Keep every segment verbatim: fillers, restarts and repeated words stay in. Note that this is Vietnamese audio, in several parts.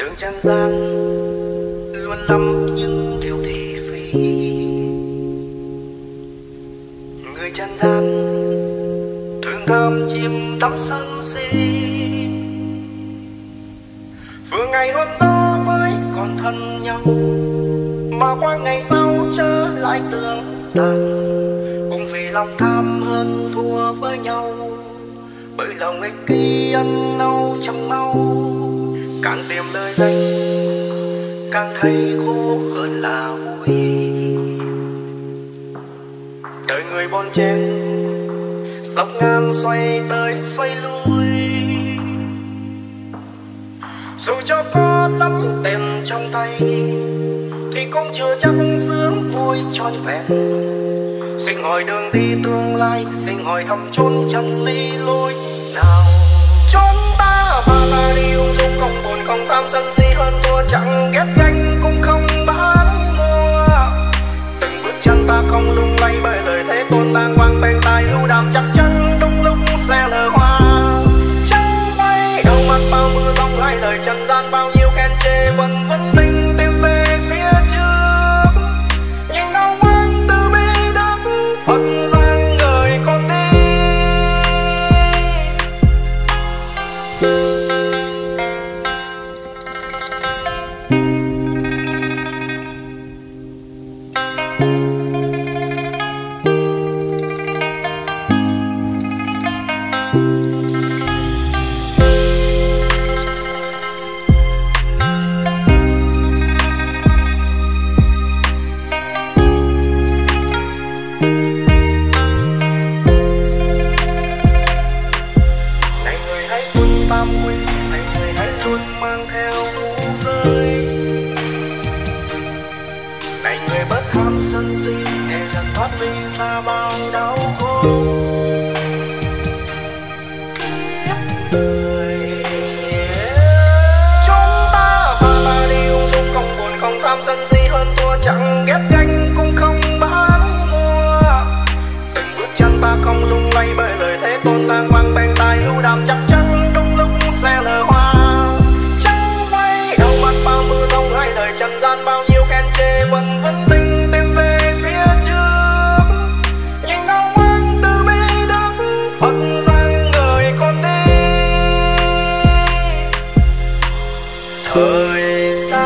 đường trần gian luôn lắm những điều thị phi, người trần gian thường tham chim đắm sân si. Vừa ngày hôm đó mới còn thân nhau, mà qua ngày sau trở lại tương tàn, cũng vì lòng tham hơn thua với nhau. Bởi lòng ích kỷ ăn nâu trong máu, càng tìm lời danh càng thấy khổ hơn là vui. Đời người bon chen dọc ngang xoay tới xoay lui, dù cho có lắm tiền trong tay thì cũng chưa chắc sướng vui trọn vẹn. Xin hỏi đường đi tương lai, xin hỏi thăm chốn chân lý lối nào. Chốn ta mà ta đi ung dung không buồn không tham sân si, hơn mua chẳng ghét ganh cũng không bán mua. Từng bước chân ta không lung lay bởi lời thế tôn ta ngoan bên tai ưu đàm, chắc chắn đúng lúc sẽ nở hoa. Chẳng vay đầu mắt bao mưa dòng hai lời trần gian, bao nhiêu khen chê vẫn vẫn tinh tìm về phía trước. Nhưng ông quang từ bi đắp Phật giang người con đi. Hãy subscribe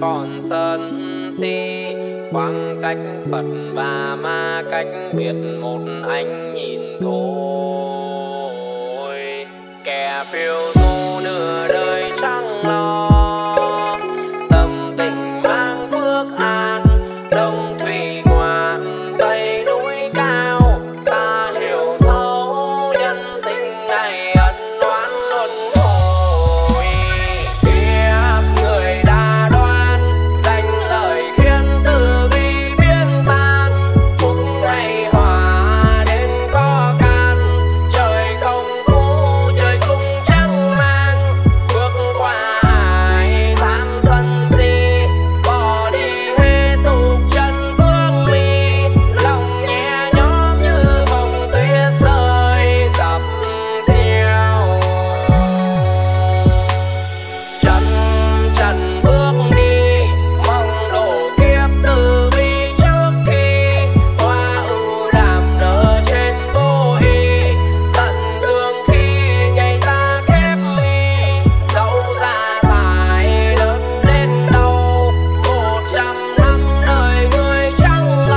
còn sân si, khoảng cách Phật và ma cách biệt một ánh nhìn thôi. Kẻ phiêu du nửa đời chẳng lo, tâm tình mang phước an, đông thủy ngoạn tây núi cao. Ta hiểu thấu nhân sinh này ân oán luân hồi, kiếp người đa đoan, danh lợi khiến từ bi biến tan. Phúc hay họa đến có can, trời không phú trời cũng chẳng mang. Bước qua ai tham sân si, bỏ đi hết tục chân vương mi. Lòng nhẹ nhóm như bông tuyết rơi dập dìu, chân chân bước đi mong độ kiếp từ bi. Trước khi hoa ưu đàm nở trên vô y, tận dương khi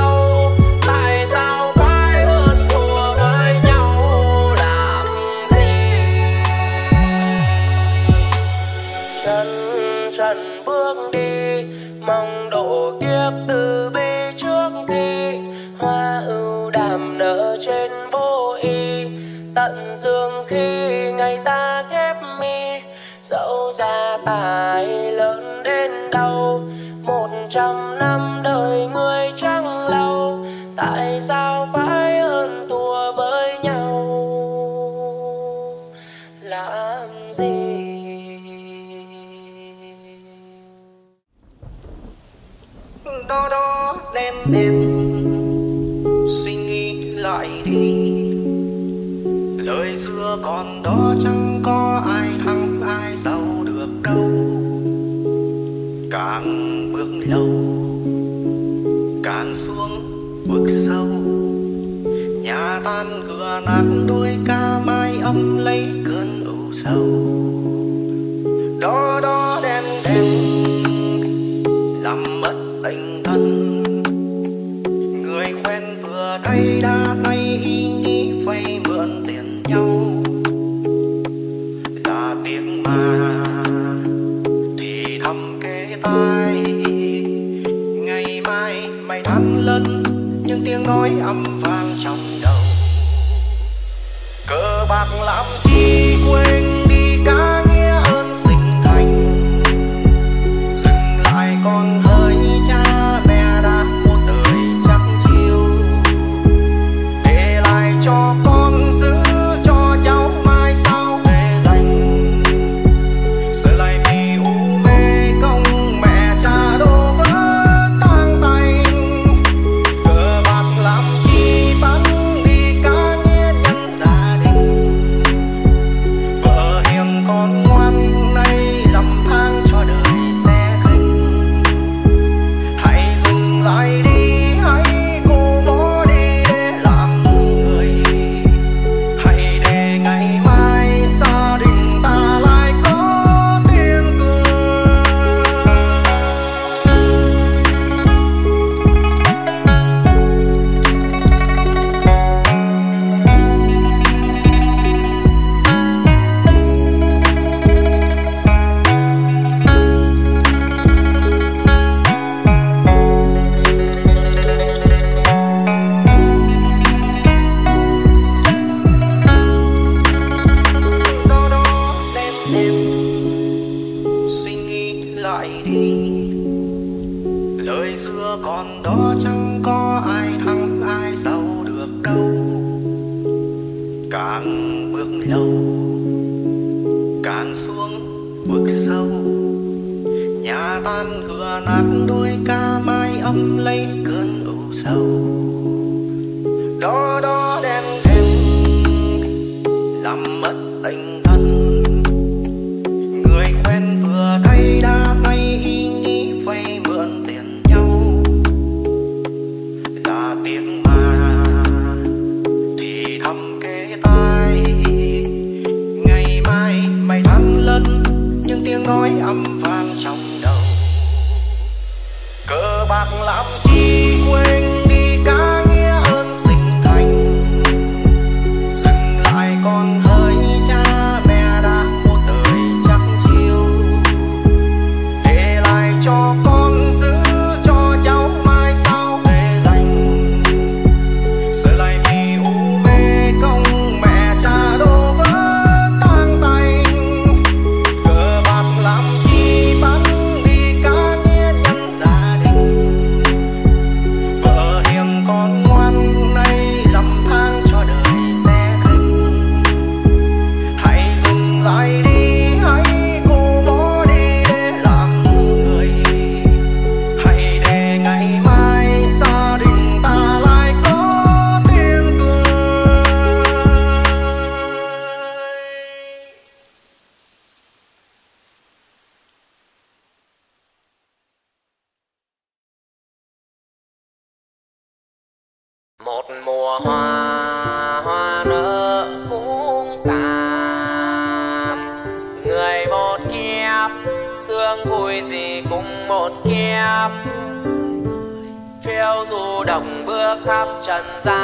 ngày ta khép mi. Dẫu gia tài lớn đến đâu, một trăm năm đời người chẳng lâu. Tại sao phải hơn thua với nhau làm gì? Chân trần bước đi mong độ kiếp từ bi, trước khi hoa ưu đàm nở trên vô y. Tận dương khi ngày ta khép mi, dẫu gia tài lớn đến đâu, một trăm năm đời người chẳng lâu. Tại sao phải hơn thua với nhau làm gì? Đó đó đêm đêm suy nghĩ lại đi, lời xưa còn đó chẳng có ai thắng ai giàu được đâu. Càng bước lâu càng xuống vực sâu, nhà tan cửa nát đôi ca mai âm lấy cơn ưu sầu. Đó đó đêm đêm làm mất tình thân, người quen vừa tay đã tay y nghĩ vay mượn tiền nhau. Là tiếng mà thì thầm kế tai, ngày mai mày thắng lớn nhưng tiếng nói âm vang trong đầu. Cờ bạc làm chi quên đi cả nghĩa ơn sinh thành, dừng lại con hơi cha mẹ đã một đời chăm chiêu. Để lại cho con giữ cho cháu mai sau để dành, giờ lại vì u mê công mẹ cha đổ vỡ tan tành. Cờ bạc làm chi bắn đi cả nghĩa nhân gia đình, vợ hiền con ngoan nay lầm than cho đời. Hãy đi, hãy cô bỏ đi để làm người, hãy để ngày mai gia đình ta lại có tiếng nói âm vang trong đầu. Chẳng cần là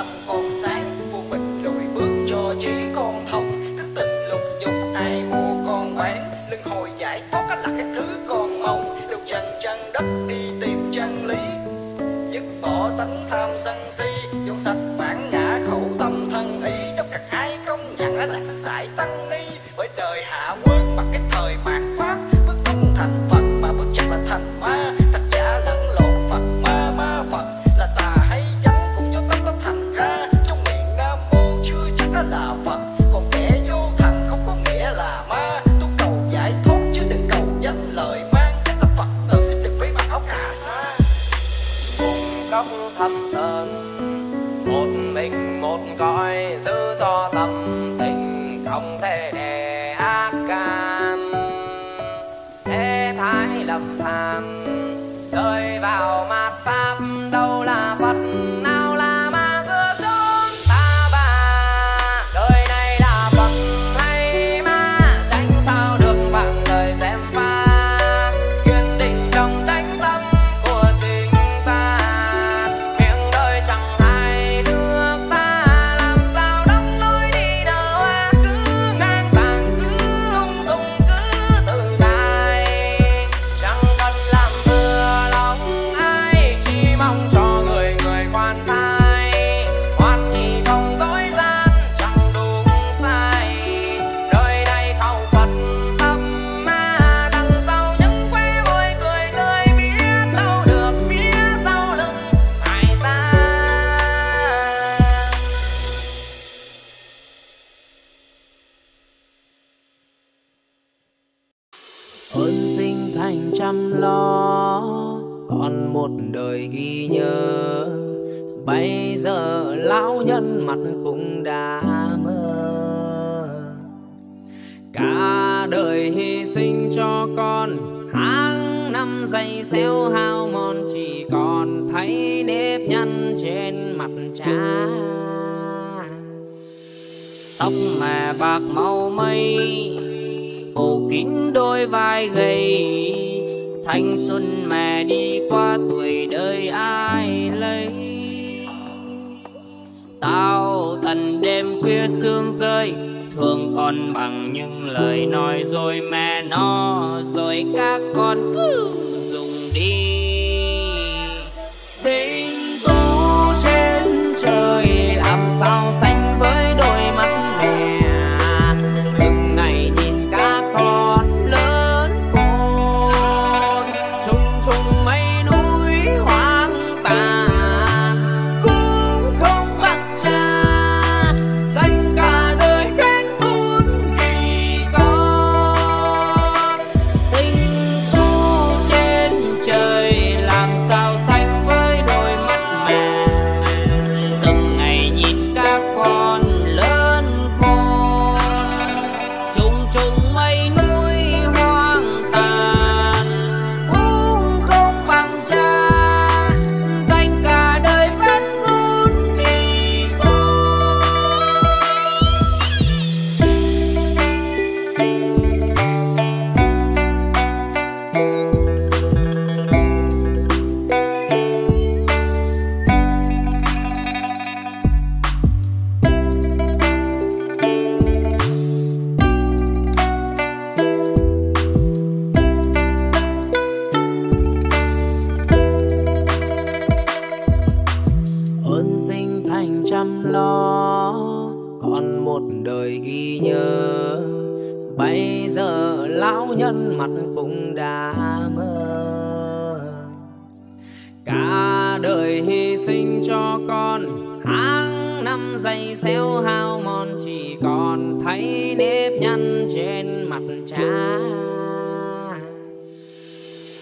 tâm con sáng vô mình lùi bước cho trí con thông, thức tình lục dục ai mua con bán, lưng hồi giải thoát là cái thứ con mong, lục trần trăng đất đi tìm chân lý, dứt bỏ tánh tham sân si, dọn sạch bản ngã khẩu tâm thân ý, đâu cần ai công nhận là sự sải tăng ni, bởi đời hạ quân bằng cái thời mạt pháp, bước tung thành Phật mà bước chắc là thành ma. Thâm sơn một mình một cõi, giữ cho tâm tình không thể để ác can, thế thái lầm than rơi vào mạt pháp, đâu là Phật nào là ma giữa chốn ta bà. Đời này là Phật hay ma, tránh sao được bằng đời xem pha, kiên định trong chánh tâm của chính ta. Ơn sinh thành chăm lo, còn một đời ghi nhớ. Bây giờ lão nhân mặt cũng đã mơ. Cả đời hy sinh cho con, tháng năm dày xéo hao mòn, chỉ còn thấy nếp nhăn trên mặt cha. Tóc mẹ bạc màu mây phủ kín đôi vai gầy, thanh xuân mẹ đi qua tuổi đời ai lấy. Tao tần đêm khuya sương rơi, thương con bằng những lời nói rồi mẹ nó, rồi các con cứ dùng đi. Tình tú trên trời làm sao sánh với đôi mắt.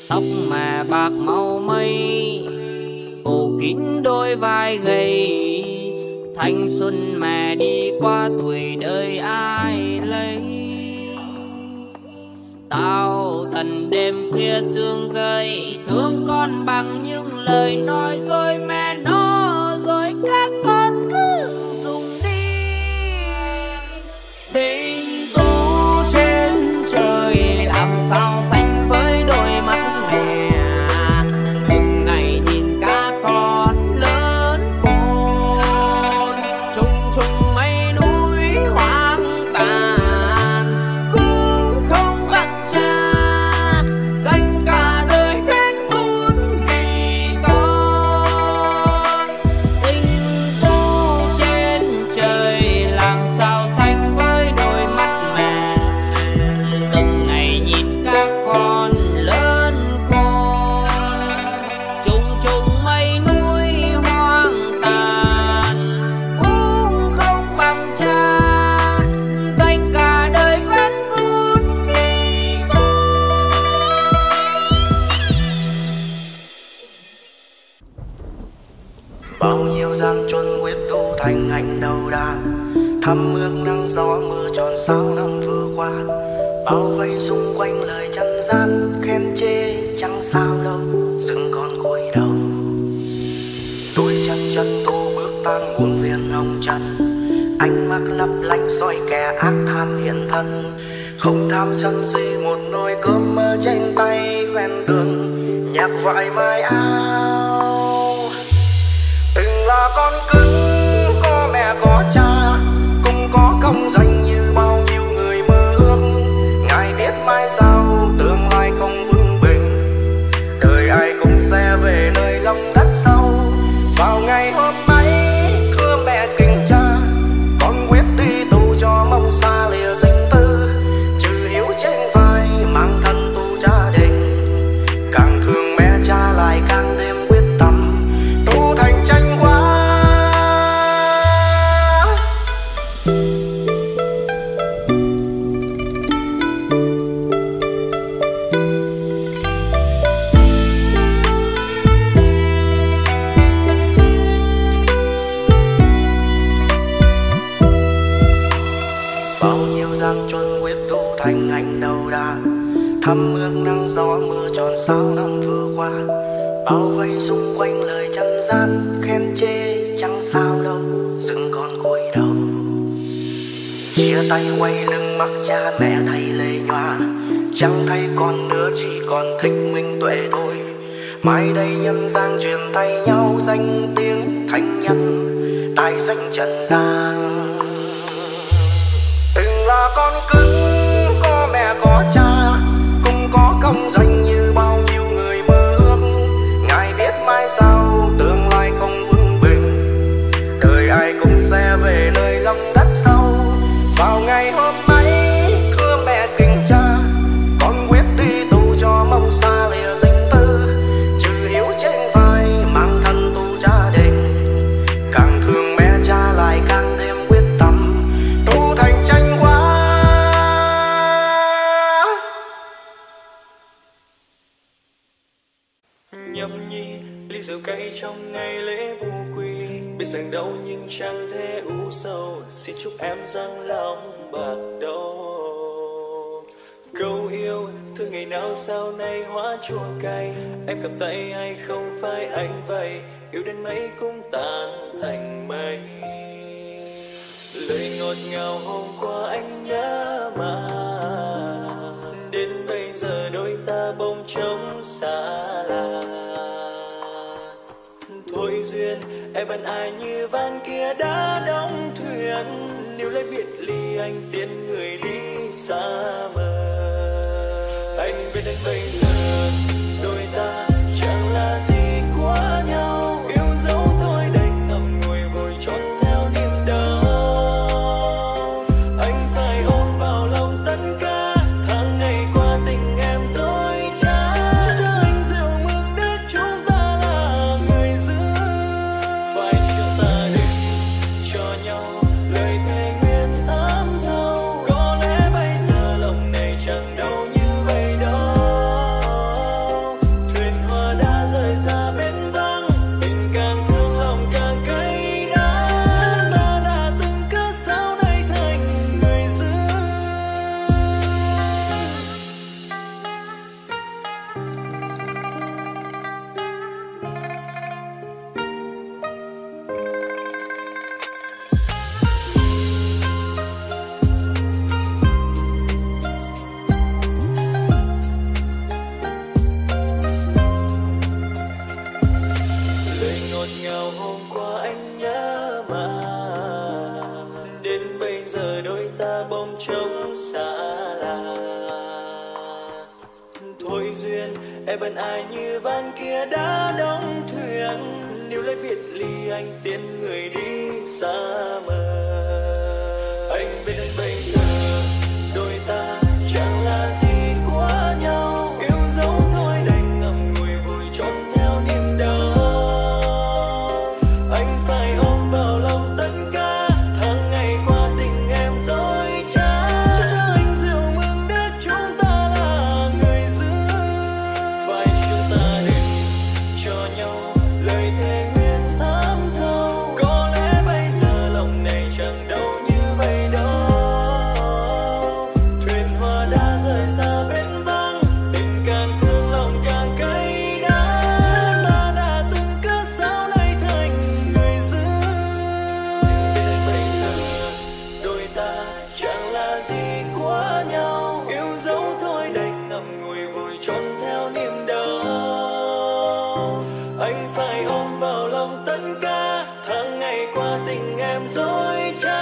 Tóc mẹ bạc màu mây phủ kín đôi vai gầy, thanh xuân mẹ đi qua tuổi đời ai lấy. Tao tần đêm khuya sương rơi, thương con bằng những lời nói dối mẹ nó, rồi các con cứ dùng đi. Tình tú trên trời làm sao sánh oh lần đầu đã thăm ước nắng gió mưa tròn sáu năm vừa qua, bao vây xung quanh lời trần gian khen chê chẳng sao đâu, dừng con cúi đầu. Tôi chân chân tô bước tan muôn viên hồng trần, ánh mắt lấp lánh soi kẻ ác tham hiện thân, không tham sân si một nồi cơm mơ trên tay ven đường nhạc vải mai áo. Từng là con cưng có mẹ có cha, cũng có công danh như bao nhiêu người mơ ước, ngài biết mai sao tương lai không vững bền, đời ai cũng sẽ về nơi lòng đất sâu. Vào ngày hôm nay thưa mẹ kính cha, con quyết đi tù cho mong xa lìa danh tư, trừ hiếu trên vai mang thân tù gia đình, càng thương mẹ cha lại càng thêm quyết tâm tu thành tranh quá. Thăm ước nắng gió mưa tròn sáu năm vừa qua, bao vây xung quanh lời trần gian khen chê chẳng sao đâu, dừng con cúi đầu. Chia tay quay lưng mắc cha mẹ thầy lê nhòa, chẳng thay con nữa chỉ còn thích minh tuệ thôi. Mai đây nhân gian truyền thay nhau danh tiếng thánh nhân, tài danh trần gian. Từng là con cưng có mẹ có cha, có công danh như bao nhiêu người mơ ước, ngài biết mai sao tương lai không vững bền, đời ai cũng sẽ về nơi lòng đất sâu. Vào ngày hôm nay thưa mẹ kính cha, con quyết đi tù cho mong xa lìa danh tư, trừ hiếu trên vai mang thân tù gia đình, càng thương mẹ cha lại càng thêm quyết tâm tu thành tranh quá. Nhâm nhi ly rượu cay trong ngày lễ vu quy, biết rằng đâu nhưng chẳng thể u sầu, xin chúc em rằng lòng bạc đầu. Câu yêu thương ngày nào sau này hóa chua cay, em cầm tay hay không phải anh vậy, yêu đến mấy cũng tan thành mây. Lời ngọt ngào hôm qua anh nhớ mà, đến bây giờ đôi ta bỗng trống xa lạ. Thôi duyên em vẫn ai như van kia đã đóng thuyền, nếu lấy biệt ly anh tiễn người đi xa mờ. Anh biết đến bây giờ đôi ta chẳng là gì quá nhau, yêu dấu thôi đành ngậm ngùi vùi trốn theo niềm đau. Anh phải ôm vào lòng tất cả, tháng ngày qua tình em dối trá, cho cho anh rượu mực để chúng ta là người giữ. Phải chỉ cho ta đi cho nhau lời thề nguyện thắm sâu, có lẽ bây giờ lòng này chẳng đâu như bên ai như van kia đã đóng thuyền, nếu lấy biệt ly anh tiễn người đi xa mờ. Anh bên anh bây giờ đôi ta chẳng là gì quá nhau, yêu dấu thôi đành ngậm ngùi vùi trốn theo niềm đau. Anh phải ôm vào lòng tất cả, tháng ngày qua tình em dối trá, cho cho anh rượu mừng để chúng ta là người giữ. Cho nhau lời thề nguyện thắm sâu, có lẽ bây giờ lòng này em dối trá.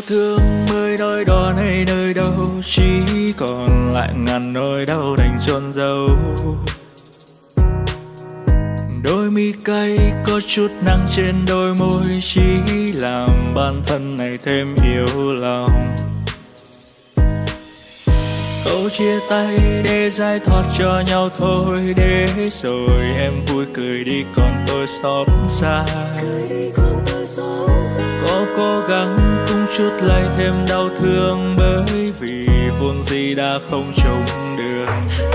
yêu thương mới đôi đòn hay nơi đâu, chỉ còn lại ngàn nỗi đau đành chôn giấu. Đôi mi cay có chút nắng trên đôi môi, chỉ làm bản thân này thêm yếu lòng. Câu chia tay để giải thoát cho nhau thôi, để rồi em vui cười đi còn tôi xót xa. Có cố gắng cũng chút lấy thêm đau thương, bởi vì vốn gì đã không trông đường.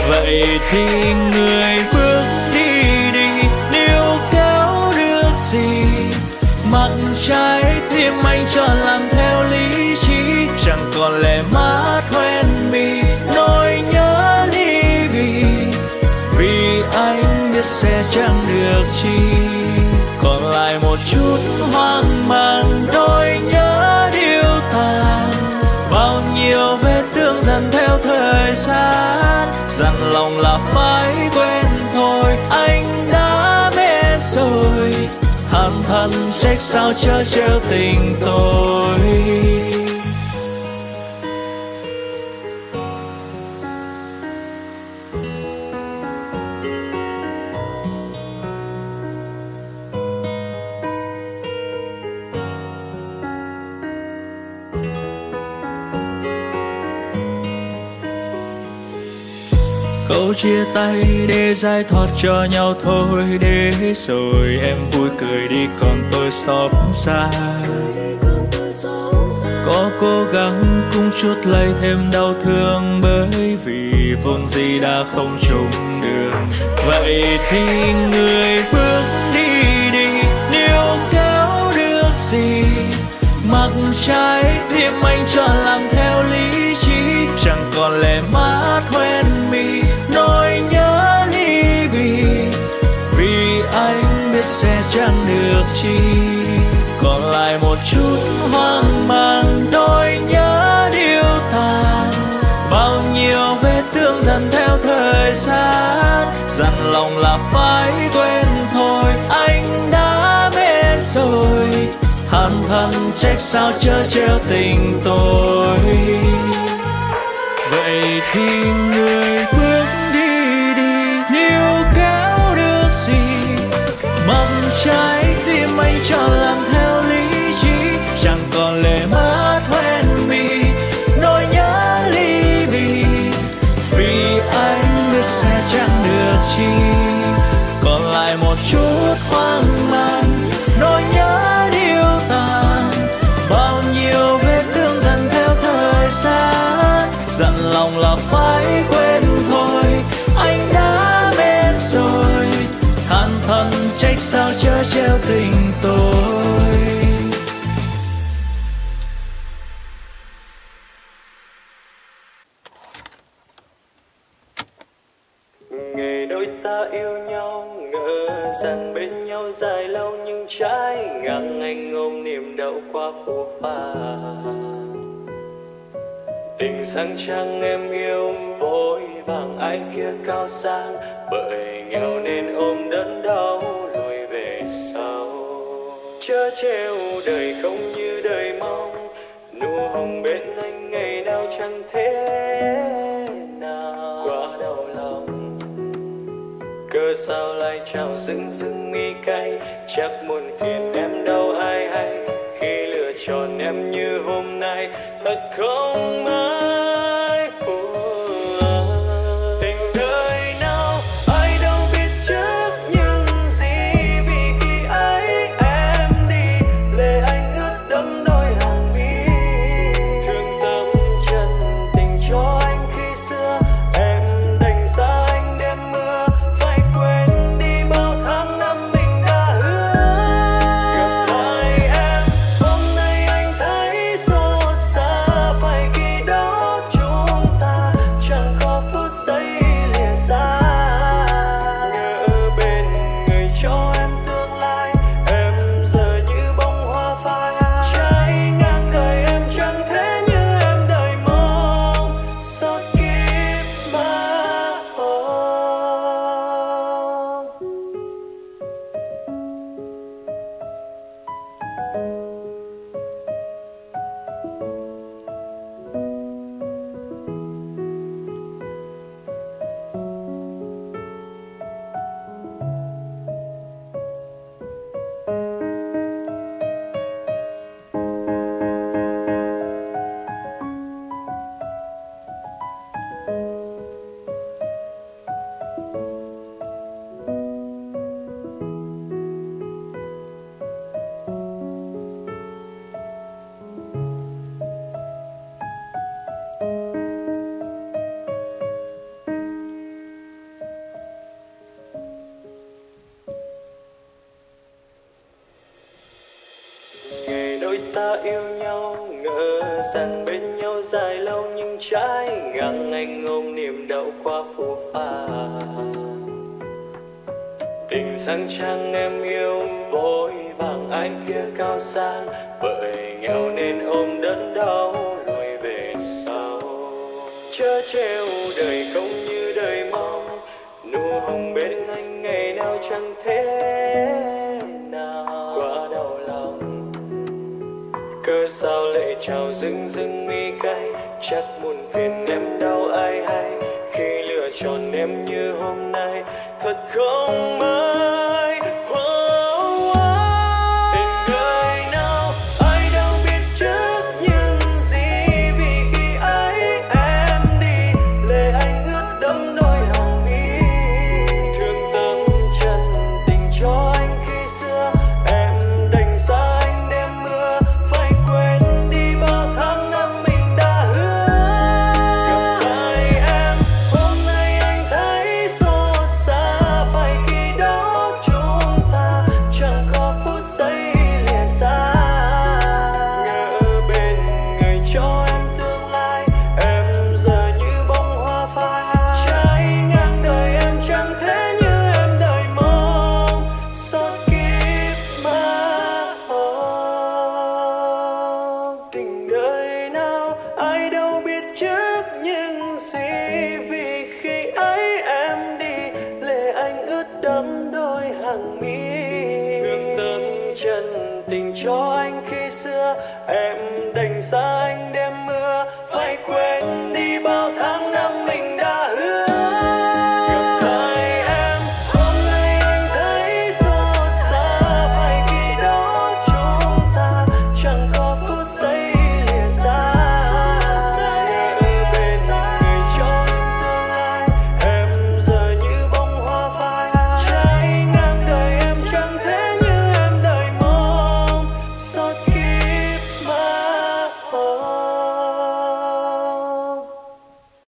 Vậy thì người bước đi đi, nếu kéo được gì mặt trái tim anh chọn làm theo lý trí. Chẳng còn lẽ mát hoen mi nỗi nhớ ly bì, vì anh biết sẽ chẳng được chi. Còn lại một chút hoang mang nỗi nhớ điêu tàn, bao nhiêu vết thương dần theo thời gian. Dặn lòng là phải quên thôi, anh đã biết rồi. Thầm thân trách sao chớ trêu tình tôi. Câu chia tay để giải thoát cho nhau thôi, để rồi em vui cười đi còn tôi xót xa. Có cố gắng cũng chút lấy thêm đau thương, bởi vì vốn gì đã không chung đường. Vậy thì người bước đi đi, nếu kéo được gì mặt trái tim anh chọn làm theo lý trí. Chẳng còn lẽ mát hoen mi nỗi nhớ ly bì, vì anh biết sẽ chẳng được chi. Còn lại một chút hoang mang nỗi nhớ điêu tàn, bao nhiêu vết thương dần theo thời gian. Dặn lòng là phải quên thôi, anh đã biết rồi. Thầm thân trách sao chớ trêu tình tôi. Vậy thì người bước đi đi, nếu kéo được gì mong trái tim anh chọn làm theo lý trí. Chẳng còn lệ mát hoen mi nỗi nhớ ly bì, vì anh biết sẽ chẳng được chi. Còn lại một chút hoang mang nỗi nhớ, dặn lòng là phải quên thôi, anh đã biết rồi. Than thân trách sao chớ trêu tình tôi. Ngày đôi ta yêu nhau, ngỡ rằng bên nhau dài lâu, nhưng trái ngang anh ôm niềm đau qua phố pha. Tình sang trang em yêu vội vàng, ai kia cao sang bởi nghèo nên ôm đớn đau lùi về sau. Chớ trêu đời không như đời mong, nụ hồng bên anh ngày nào chẳng thế nào quá đau lòng. Cớ sao lại trao dưng dưng mi cay, chắc muộn phiền em đâu ai hay. Khi lựa chọn em như hôm nay thật không ai. Tình đời nào ai đâu biết trước những gì, vì khi ấy em đi lệ anh ướt đẫm đôi hàng mi. Thương tâm chân tình cho anh khi xưa, em đành xa anh đêm mưa. Phải quên đi bao tháng năm mình đã hứa. Gặp lại em hôm nay anh thấy xót xa, phải khi đó đôi ta yêu nhau, ngờ rằng bên nhau dài lâu nhưng trái ngang anh ôm niềm đau qua phố pha. Tình sang trang em yêu vội vàng, ai kia cao sang bởi nghèo nên ôm đớn đau lùi về sau. Chớ trêu đời không như đời mong, nụ hồng bên anh ngày nào chẳng thế. Cớ sao lệ trào rưng rưng mi cay, chắc muôn phiền em đau ai hay khi lựa chọn em như hôm nay thật không ai. Oh, oh. Tình đời nào ai đâu biết trước những gì, vì khi ấy em đi lệ anh ướt đẫm đôi hồng mi. Thương tâm chân tình cho anh khi xưa, em đành xa anh đêm mưa. Cho anh khi xưa em đành xa anh đêm mưa, phải quên đi bao tháng.